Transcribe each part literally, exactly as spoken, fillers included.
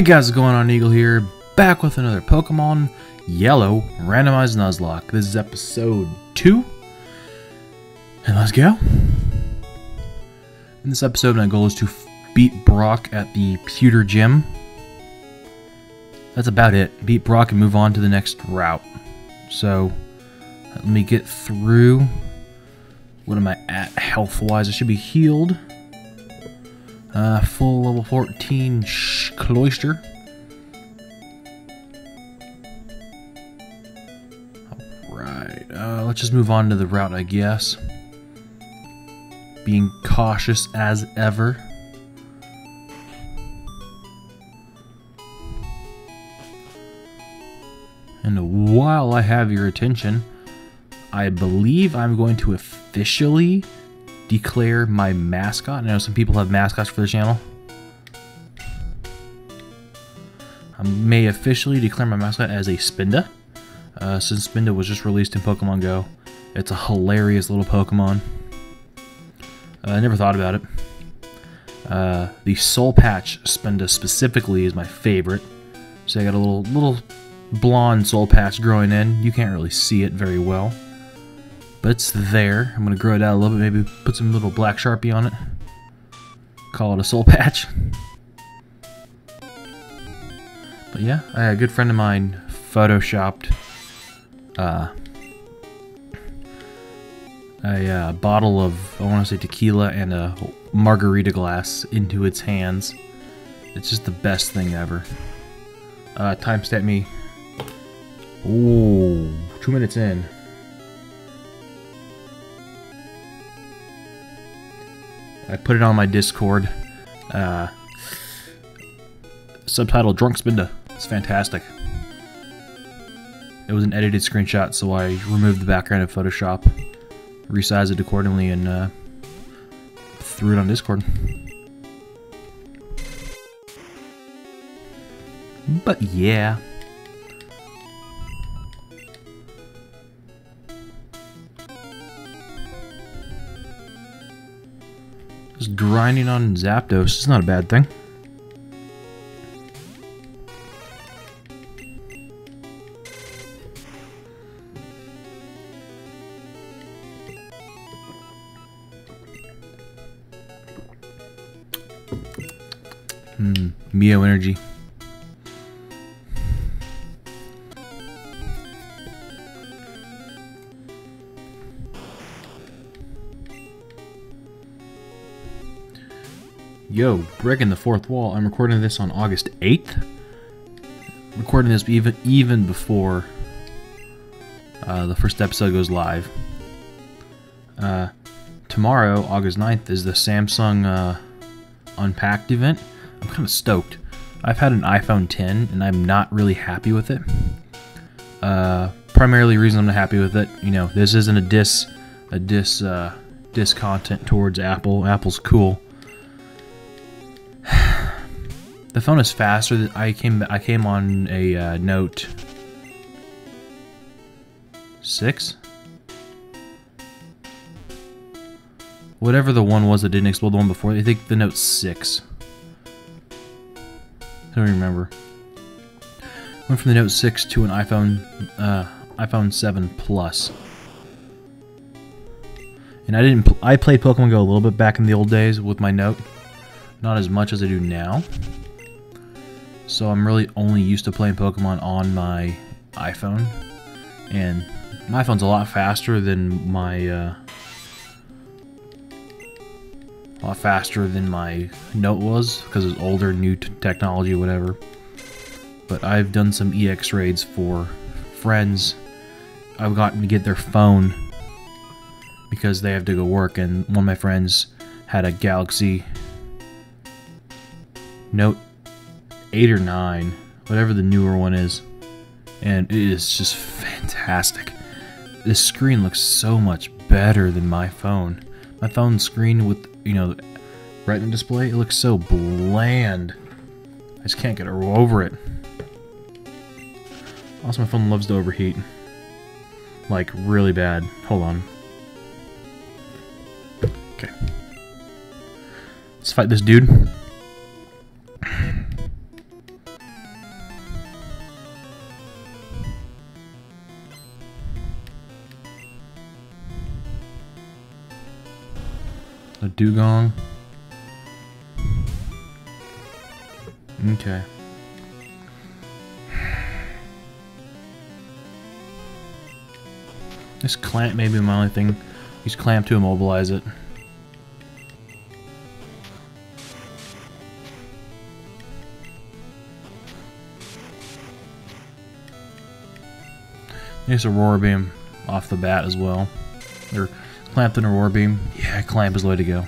Hey guys, what's going on? Eagle here, back with another Pokemon Yellow randomized Nuzlocke. This is episode two, and let's go. In this episode, my goal is to beat Brock at the Pewter Gym. That's about it. Beat Brock and move on to the next route. So, let me get through. What am I at health-wise? I should be healed. Uh, full level fourteen Cloyster. Alright, uh, let's just move on to the route, I guess. Being cautious as ever. And while I have your attention, I believe I'm going to officially declare my mascot. I know some people have mascots for their channel. I may officially declare my mascot as a Spinda, uh, since Spinda was just released in Pokemon Go. It's a hilarious little Pokemon. Uh, I never thought about it. Uh, the Soul Patch Spinda specifically is my favorite. So I got a little little blonde Soul Patch growing in. You can't really see it very well, but it's there. I'm going to grow it out a little bit, maybe put some little black Sharpie on it. Call it a Soul Patch. But yeah, a good friend of mine photoshopped uh, a uh, bottle of, I want to say tequila and a margarita glass into its hands. It's just the best thing ever. Uh, timestamp me. Ooh, two minutes in. I put it on my Discord. Uh, subtitle Drunk Spinda. It's fantastic. It was an edited screenshot, so I removed the background of Photoshop, resized it accordingly, and uh, threw it on Discord. But yeah. Just grinding on Zapdos is not a bad thing. Hmm, Mio energy. Yo, breaking the fourth wall. I'm recording this on August eighth. I'm recording this even even before uh, the first episode goes live. Uh, tomorrow, August ninth, is the Samsung uh, Unpacked event. I'm kind of stoked. I've had an iPhone ten, and I'm not really happy with it. Uh, primarily, reason I'm not happy with it, you know, this isn't a diss, a diss, uh, diss content towards Apple. Apple's cool. The phone is faster than I came. I came on a uh, Note six, whatever the one was that didn't explode. The one before, I think the Note six. I don't remember. Went from the Note six to an iPhone, uh, iPhone seven Plus. And I didn't. Pl I played Pokemon Go a little bit back in the old days with my Note, not as much as I do now. So I'm really only used to playing Pokemon on my iPhone, and my phone's a lot faster than my uh, a lot faster than my Note was because it's older, new t technology, whatever. But I've done some E X raids for friends. I've gotten to get their phone because they have to go work, and one of my friends had a Galaxy Note eight or nine, whatever the newer one is, and it is just fantastic. This screen looks so much better than my phone. My phone's screen with, you know, retina display, it looks so bland. I just can't get over it. Also, my phone loves to overheat. Like, really bad. Hold on. Okay. Let's fight this dude. The Dugong. Okay. This clamp may be my only thing. Use clamp to immobilize it. Use Aurora beam off the bat as well. Or clamp and Aurora beam. Yeah, clamp is the way to go.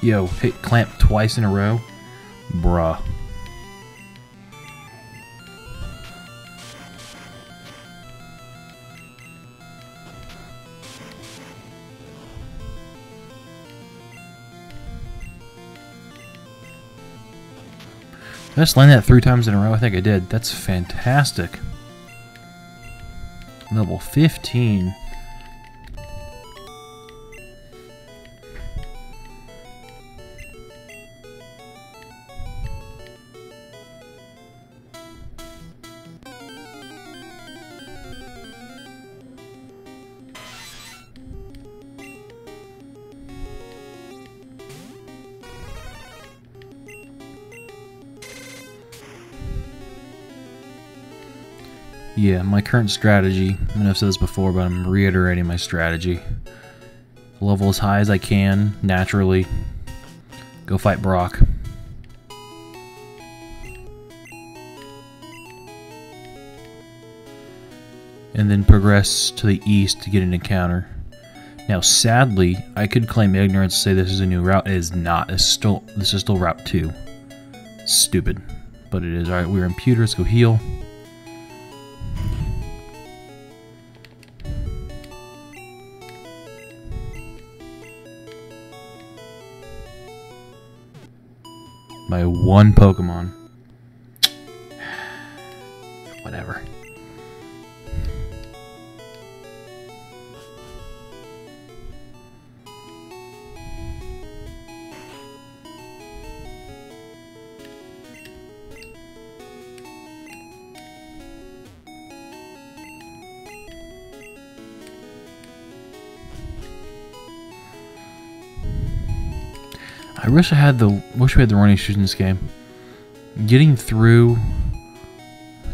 Yo, hit clamp twice in a row? Bruh. Did I just land that three times in a row? I think I did. That's fantastic. Level fifteen. Yeah, my current strategy, I mean, I've said this before, but I'm reiterating my strategy. Level as high as I can, naturally. Go fight Brock. And then progress to the east to get an encounter. Now, sadly, I could claim ignorance, say this is a new route. It is not. It's still, this is still Route two. Stupid. But it is. Alright, we're in Pewter. Let's go heal. By one Pokemon. Whatever. I wish I had the wish we had the running shoes in this game. Getting through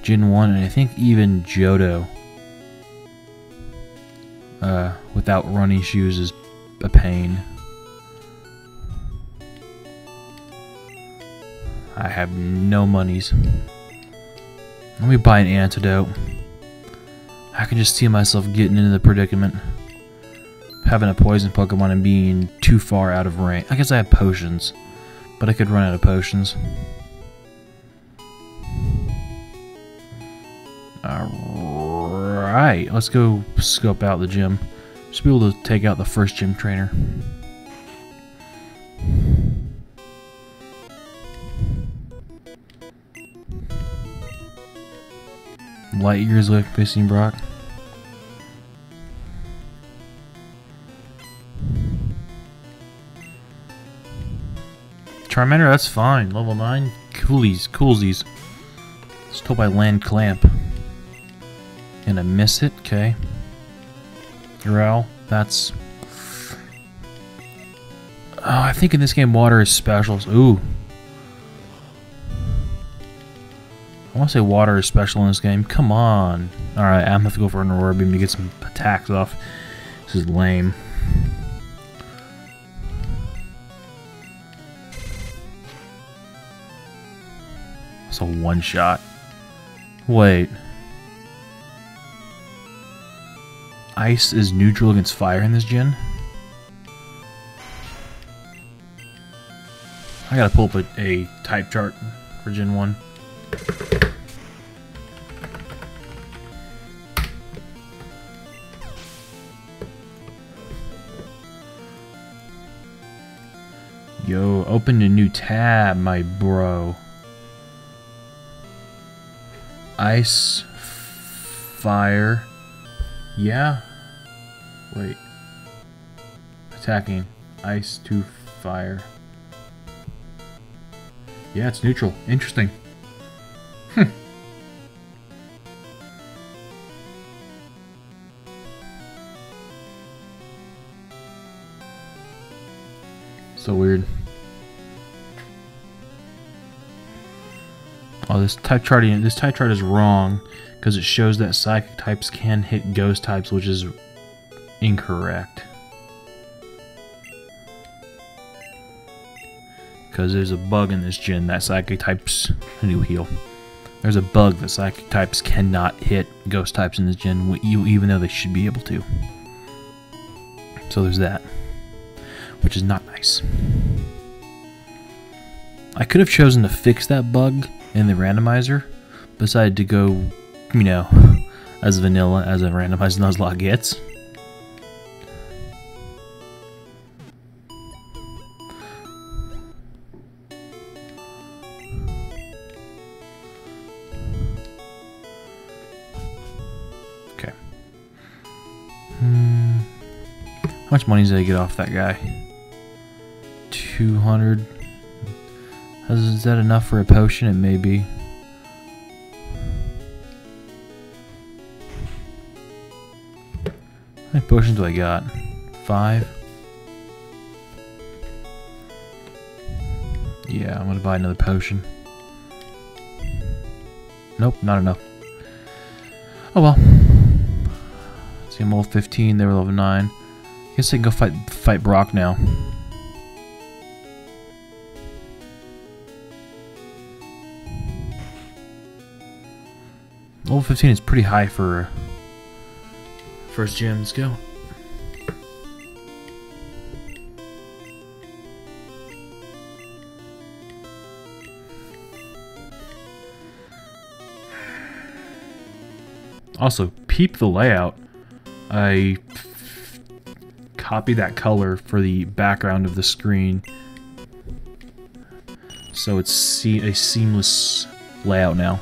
Gen one and I think even Johto uh, without running shoes is a pain. I have no monies. Let me buy an antidote. I can just see myself getting into the predicament. Having a poison Pokemon and being too far out of range. I guess I have potions, but I could run out of potions. Alright, let's go scope out the gym. Just be able to take out the first gym trainer. Light years away from facing Brock. Charmander, that's fine. Level nine. Coolies, coolsies. Let's hope I land clamp. And I miss it, okay. Growl, that's... Oh, I think in this game water is special. Ooh. I want to say water is special in this game. Come on. Alright, I'm going to have to go for an Aurora beam to get some attacks off. This is lame. A one shot. Wait. Ice is neutral against fire in this gen? I gotta pull up a, a type chart for gen one. Yo, opened a new tab, my bro. Ice, fire, yeah, wait, attacking, ice to fire, yeah, it's neutral, interesting, hmm. So weird. Oh, this type chart, this type chart is wrong because it shows that psychic types can hit ghost types, which is incorrect. Because there's a bug in this gen that psychic types do heal. There's a bug that psychic types cannot hit ghost types in this gen, even though they should be able to. So there's that, which is not nice. I could have chosen to fix that bug in the randomizer, decided to go, you know, as vanilla as a randomized Nuzlocke gets. Okay. Hmm. How much money did I get off that guy? two hundred. Is that enough for a potion? It may be. How many potions do I got? Five? Yeah, I'm gonna buy another potion. Nope, not enough. Oh well. See, I'm level fifteen, they were level nine. I guess I can go fight fight Brock now. Level fifteen is pretty high for first gym. Let's go. Also, peep the layout. I copy that color for the background of the screen, so it's see a seamless layout now.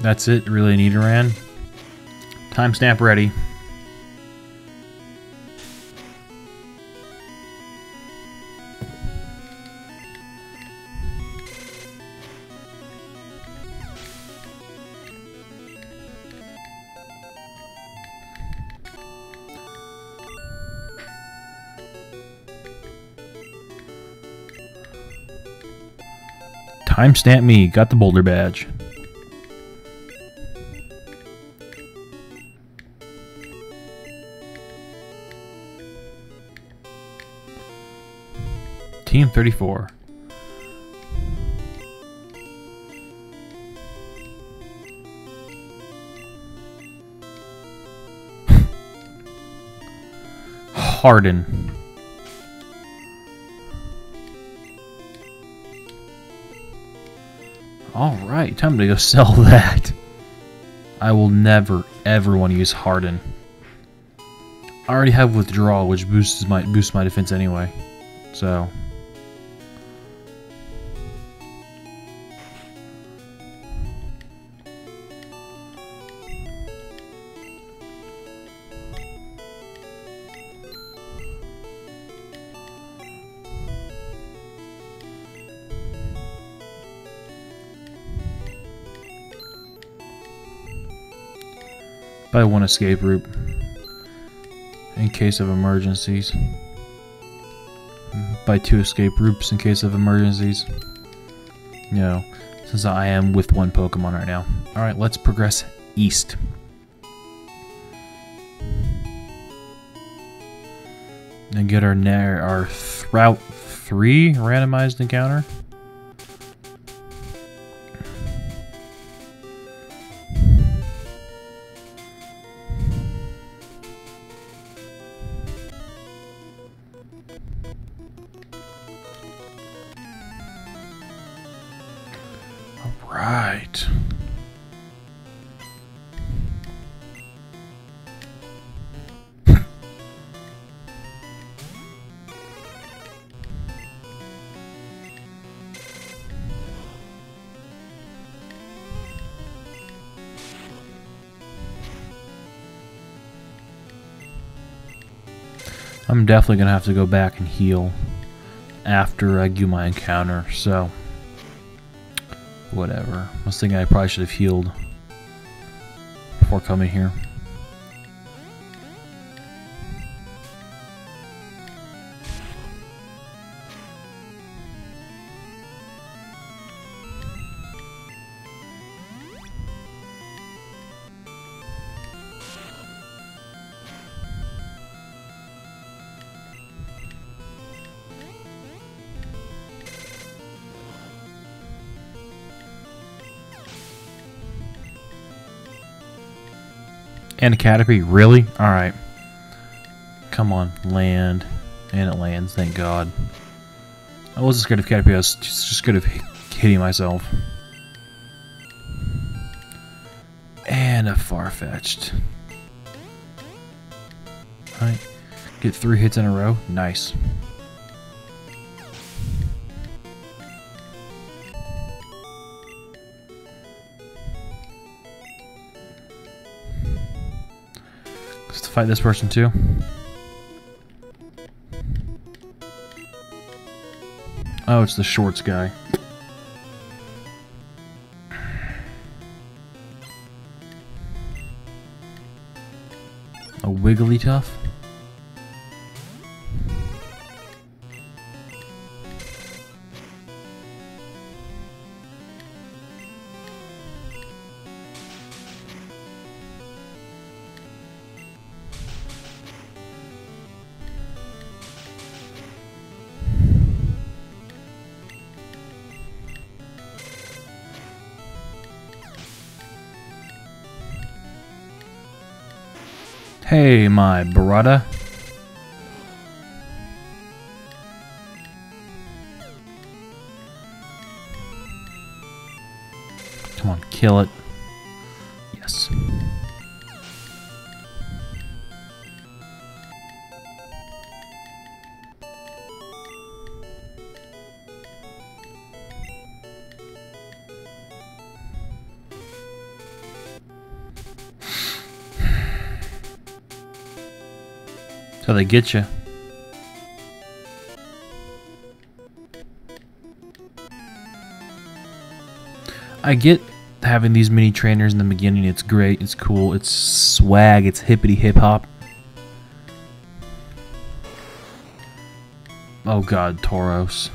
That's it, really need a ran. Time snap ready. Time snap me, got the boulder badge. Team thirty-four. Harden. All right, time to go sell that. I will never, ever want to use Harden. I already have Withdrawal, which boosts my boosts my defense anyway, so. By one escape route in case of emergencies. By two escape routes in case of emergencies. You know, since I am with one Pokemon right now. Alright, let's progress east. And get our our Route three randomized encounter. I'm definitely gonna have to go back and heal after I do my encounter, so whatever. I was thinking I probably should have healed before coming here. And a Caterpie, really? Alright. Come on, land. And it lands, thank God. I wasn't scared of Caterpie, I was just, just scared of hitting myself. And a Farfetch'd. Alright. Get three hits in a row. Nice. Fight this person too. Oh, it's the shorts guy. A Wigglytuff? Hey, my brother. Come on, kill it. Yes. So they get you. I get having these mini trainers in the beginning. It's great. It's cool. It's swag. It's hippity hip hop. Oh God, Tauros.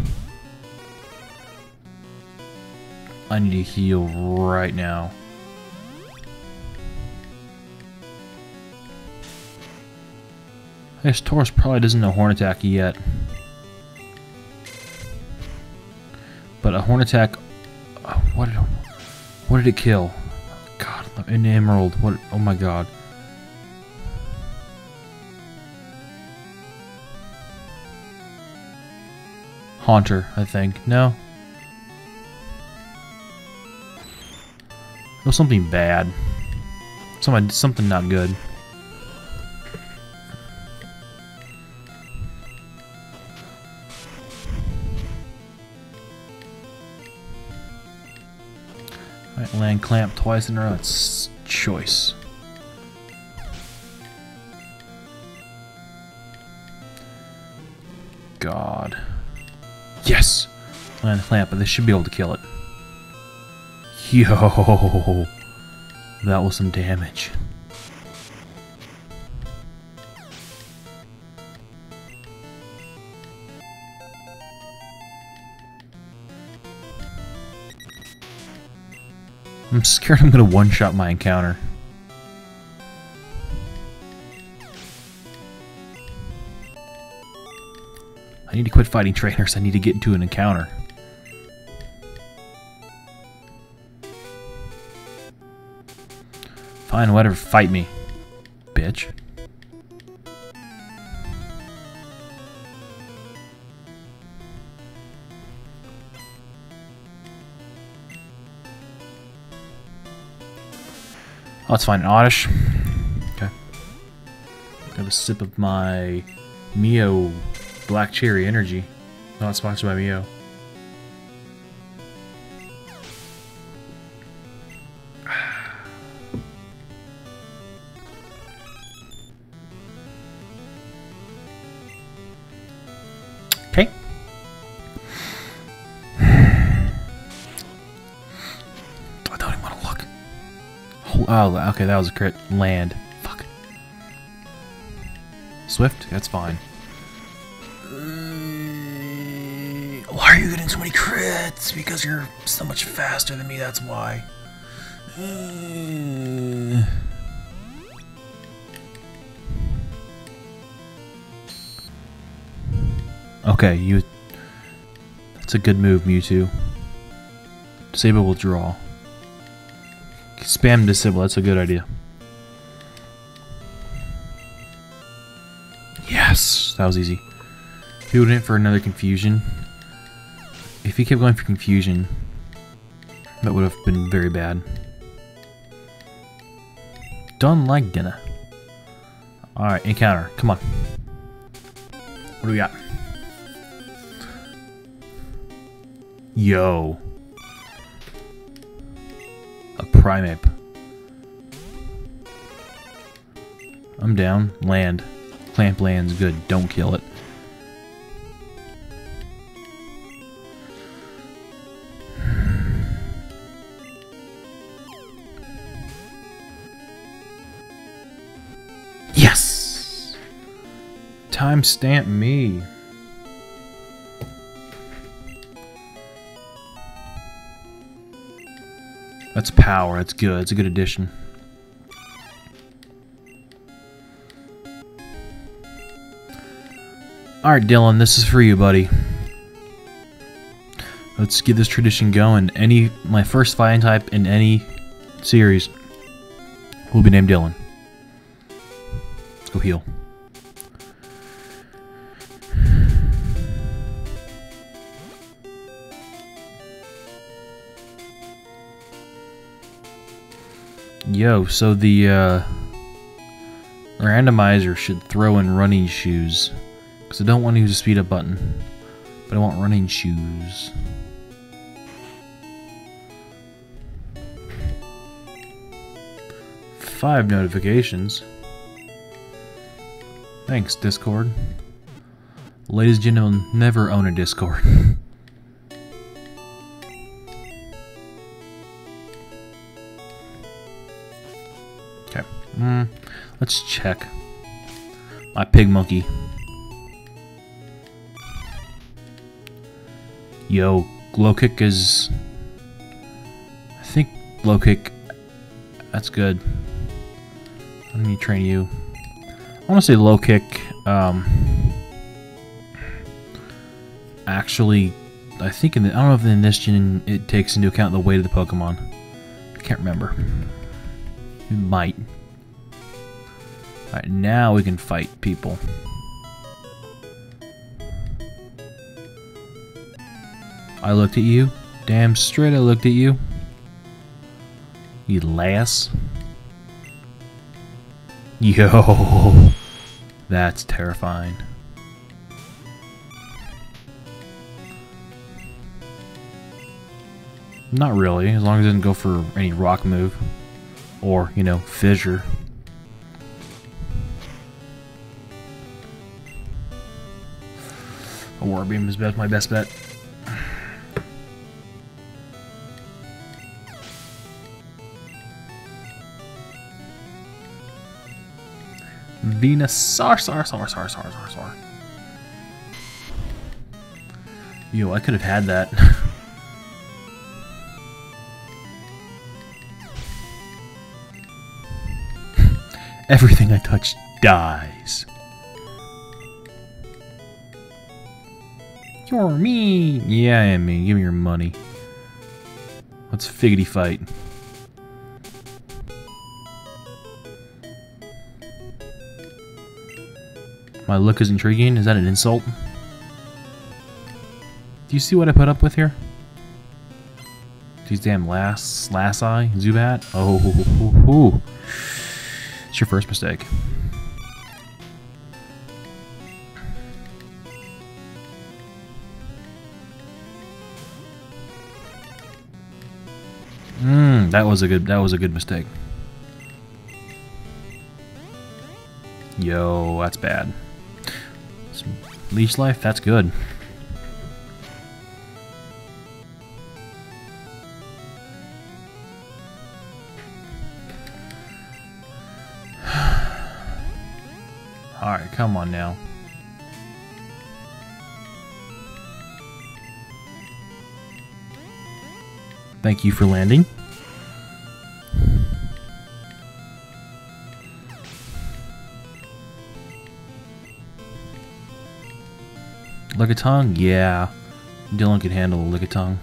I need to heal right now. This Taurus probably doesn't know Horn Attack yet. But a Horn Attack... Oh, what, did, what did it kill? God, an Emerald. What? Oh my God. Haunter, I think. No? It was something bad. Something, something not good. Land clamp twice in a row, it's choice. God. Yes! Land clamp, but they should be able to kill it. Yo! That was some damage. I'm scared I'm gonna one-shot my encounter. I need to quit fighting trainers. I need to get into an encounter. Fine, whatever. Fight me, bitch. Let's find an Oddish. Okay. Have a sip of my Mio Black Cherry Energy. Not sponsored by Mio. Oh, okay, that was a crit. Land. Fuck. Swift? That's fine. Why are you getting so many crits? Because you're so much faster than me, that's why. Uh... Okay, you... That's a good move, Mewtwo. Disable withdraw. Spam disable, that's a good idea. Yes! That was easy. He would hit for another confusion. If he kept going for confusion, that would have been very bad. Done like dinner. Alright, encounter. Come on. What do we got? Yo. A Primeape. I'm down. Land. Clamp land's good. Don't kill it. Yes! Timestamp me. That's power, that's good, it's a good addition. Alright Dylan, this is for you, buddy. Let's get this tradition going. Any my first fighting type in any series will be named Dylan. Let's go heal. Yo, so the uh, randomizer should throw in running shoes, because I don't want to use a speed up button, but I want running shoes. Five notifications. Thanks, Discord. Ladies and gentlemen, never own a Discord. Mm, let's check. My pig monkey. Yo, glow kick is... I think glow kick... That's good. Let me train you. I want to say low kick... Um, actually, I think in the... I don't know if in this gen it takes into account the weight of the Pokemon. I can't remember. It might. Alright, now we can fight people. I looked at you. Damn straight I looked at you. You lass. Yo. That's terrifying. Not really, as long as it doesn't go for any rock move. Or, you know, fissure. Aurora beam is best, my best bet. Venusaur, sar, sar, sar, sar, sar, sar. Yo, I could have had that. Everything I touch dies. You're mean. Yeah, I am mean. Give me your money. Let's figgity fight. My look is intriguing. Is that an insult? Do you see what I put up with here? These damn last last eye Zubat. Oh, hoo, hoo, hoo. It's your first mistake. Mmm, that was a good that was a good mistake. Yo, that's bad. Some leech life, that's good. Alright, come on now. Thank you for landing. Lickitung? Yeah. Dylan can handle a Lickitung.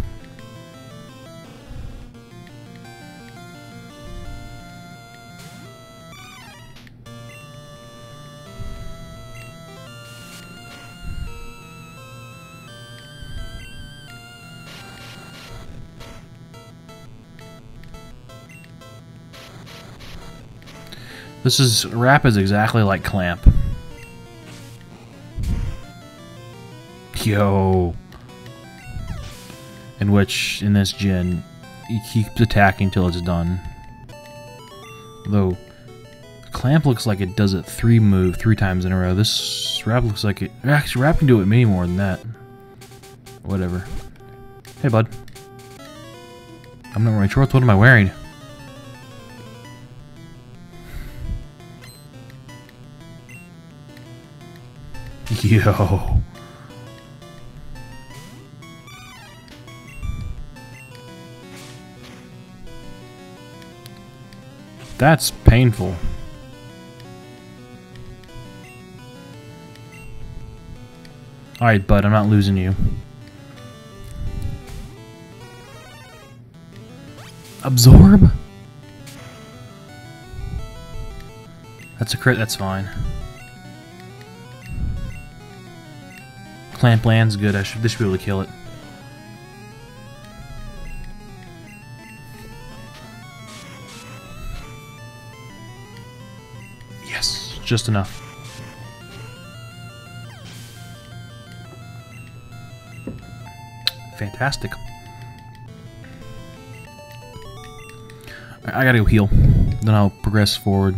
This is Rapids exactly like Clamp. Yo. In which, in this gen, he keeps attacking till it's done. Though, Clamp looks like it does it three move, three times in a row. This Rap looks like it... Actually, Rap can do it many more than that. Whatever. Hey, bud. I'm not wearing shorts. What am I wearing? Yo. That's painful. Alright, bud, I'm not losing you. Absorb? That's a crit, that's fine. Clamp land's good, I should, they should be able to kill it. Just enough. Fantastic. I gotta go heal. Then I'll progress forward.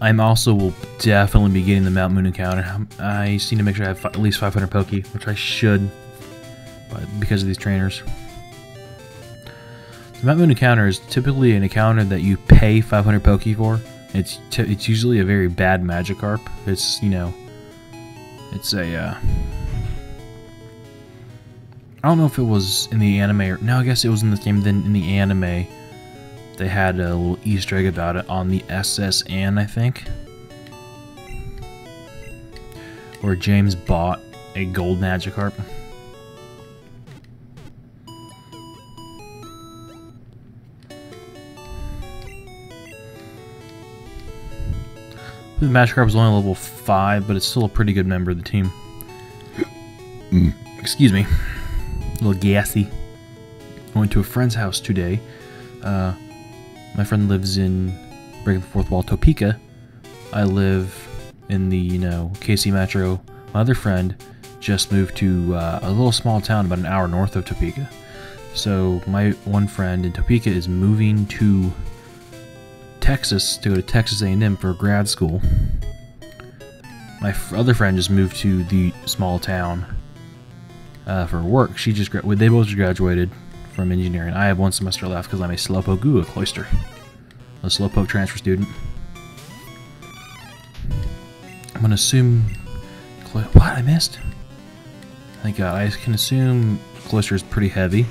I'm also will definitely be getting the Mount Moon encounter. I just need to make sure I have at least five hundred Poké, which I should, but because of these trainers. The Mount Moon encounter is typically an encounter that you pay five hundred Poké for. It's t it's usually a very bad Magikarp. It's, you know, it's a, uh... I don't know if it was in the anime, or, no, I guess it was in this game, then in the anime, they had a little Easter egg about it on the S S Anne, I think. Where James bought a gold Magikarp. The Magikarp is only level five, but it's still a pretty good member of the team. Excuse me. A little gassy. I went to a friend's house today. Uh, my friend lives in, breaking the fourth wall, Topeka. I live in the, you know, K C Metro. My other friend just moved to uh, a little small town about an hour north of Topeka. So my one friend in Topeka is moving to Texas to go to Texas A and M for grad school. My other friend just moved to the small town uh, for work. She just gra they both graduated from engineering. I have one semester left because I'm a slowpoke ooh, a Cloyster, a slowpoke transfer student. I'm gonna assume Clo what I missed. Thank God, I can assume Cloyster is pretty heavy.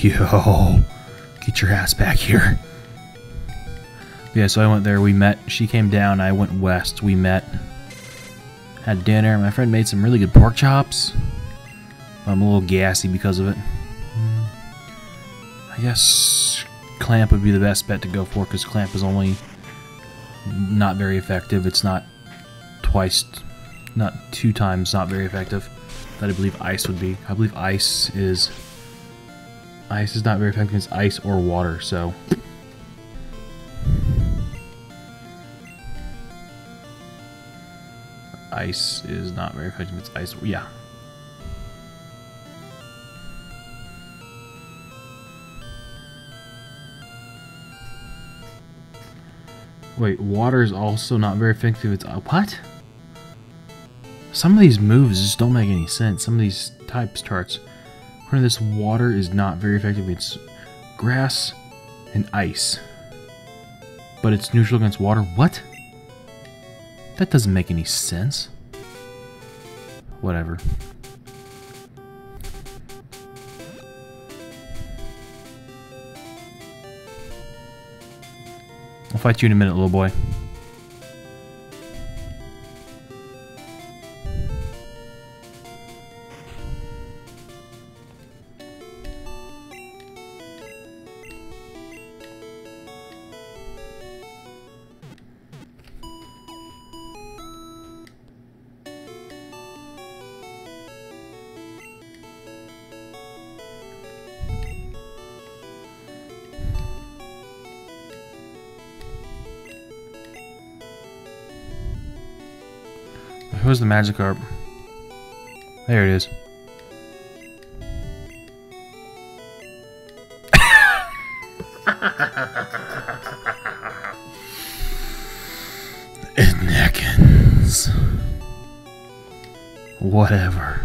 Yo, get your ass back here. Yeah, so I went there, we met, she came down, I went west, we met, had dinner, my friend made some really good pork chops. I'm a little gassy because of it. I guess Clamp would be the best bet to go for, because Clamp is only not very effective, it's not twice, not two times not very effective that I believe Ice would be. I believe Ice is... Ice is not very effective against ice or water, so. Ice is not very effective against ice. Yeah. Wait, water is also not very effective. It's. Uh, what? Some of these moves just don't make any sense. Some of these types charts. Part of this water is not very effective. It's grass and ice. But it's neutral against water. What? That doesn't make any sense. Whatever. I'll fight you in a minute, little boy. Who's the Magikarp? There it is. It neckens. Whatever.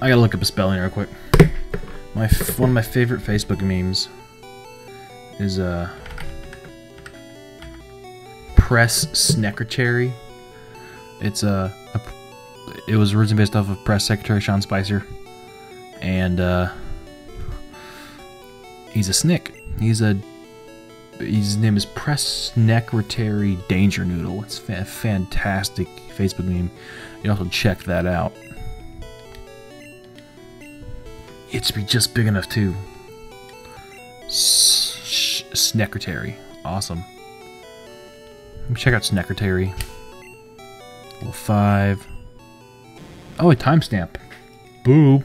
I gotta look up a spelling real quick. My f one of my favorite Facebook memes is uh, press secretary. It's uh, a it was originally based off of press secretary Sean Spicer, and uh, he's a snick. He's a his name is press secretary Danger Noodle. It's a fantastic Facebook meme. You also check that out. It should be just big enough too. Snecretary. Awesome. Let me check out Snecretary. Level five. Oh, a timestamp. Boob.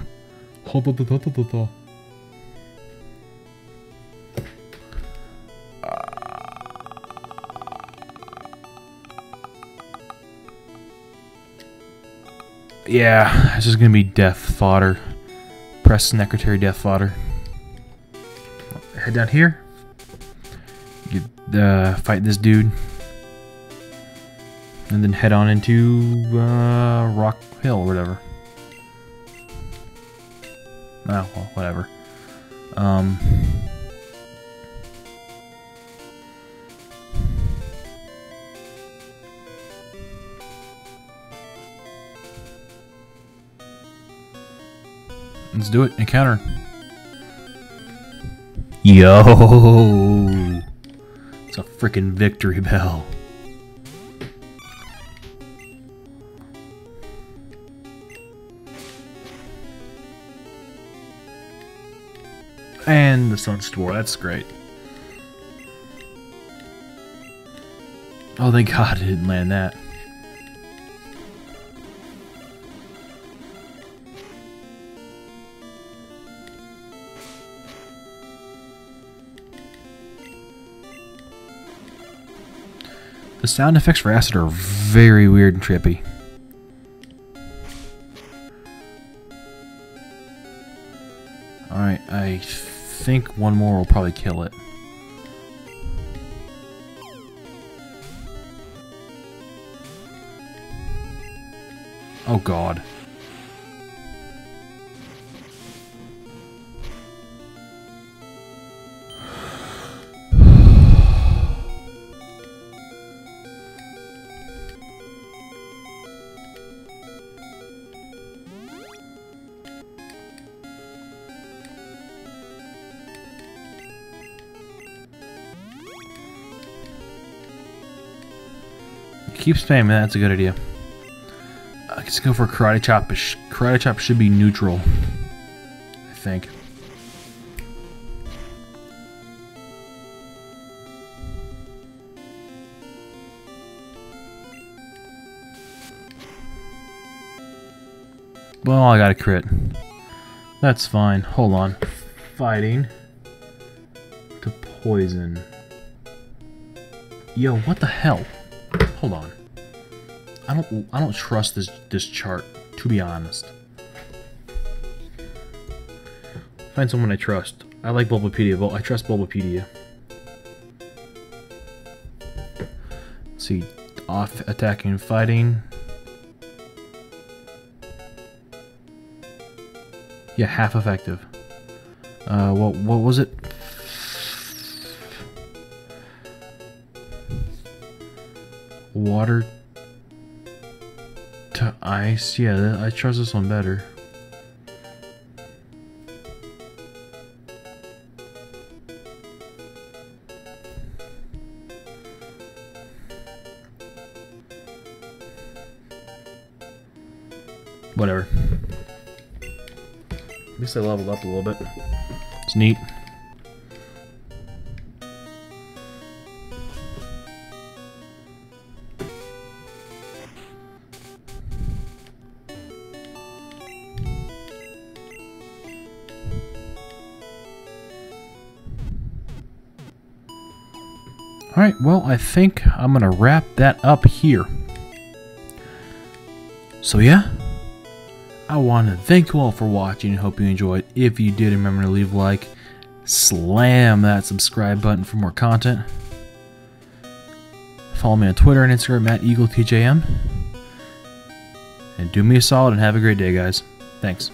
Yeah, this is gonna be death fodder. Press Secretary Death Fodder. Head down here. Get uh, fight this dude, and then head on into uh, Rock Hill or whatever. Ah, well, whatever. Um, Let's do it. Encounter. Yo! It's a freaking victory bell. And the Sun Store. That's great. Oh, thank God it didn't land that. The sound effects for acid are very weird and trippy. Alright, I think one more will probably kill it. Oh God. Keep spamming, that's a good idea. Uh, let's go for Karate Chop. Karate Chop should be neutral, I think. Well, I got a crit. That's fine. Hold on. Fighting to poison. Yo, what the hell? Hold on. I don't I don't trust this this chart, to be honest. Find someone I trust. I like Bulbapedia, but I trust Bulbapedia. see, off attacking and fighting. Yeah, half effective. Uh, what what was it? Water to ice. Yeah, I trust this one better. Whatever. At least I leveled up a little bit. It's neat. Alright, well, I think I'm going to wrap that up here. So yeah, I want to thank you all for watching and hope you enjoyed. If you did, remember to leave a like, slam that subscribe button for more content. Follow me on Twitter and Instagram at Eagle T J M. And do me a solid and have a great day, guys. Thanks.